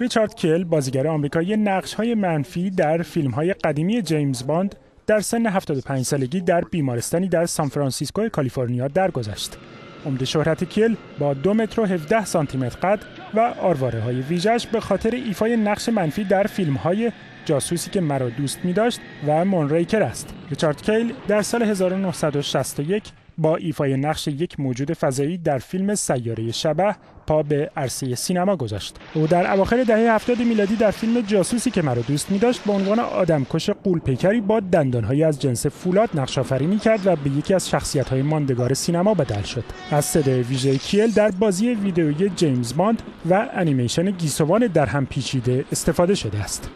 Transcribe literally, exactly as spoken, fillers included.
ریچارد کیل بازیگر آمریکایی نقش‌های منفی در فیلم‌های قدیمی جیمز باند در سن هفتاد و پنج سالگی در بیمارستانی در سان فرانسیسکو کالیفرنیا درگذشت. عمده شهرت کیل با دو متر و هفده سانتی متر قد و آرواره‌های ویژه‌اش به خاطر ایفای نقش منفی در فیلم‌های جاسوسی که مرا دوست می‌داشت و مونریکر است. ریچارد کیل در سال هزار و نهصد و شصت و یک با ایفای نقش یک موجود فضایی در فیلم سیاره شبح پا به عرصه سینما گذاشت. او در اواخر دهه هفتاد میلادی در فیلم جاسوسی که مرا دوست می‌داشت به عنوان آدمکش غول‌پیکری با دندان‌هایی از جنس فولاد نقش‌آفرینی کرد و به یکی از شخصیت‌های ماندگار سینما بدل شد. از صدای ویژه کیل در بازی ویدئویی جیمز باند و انیمیشن گیسوان در هم پیچیده استفاده شده است.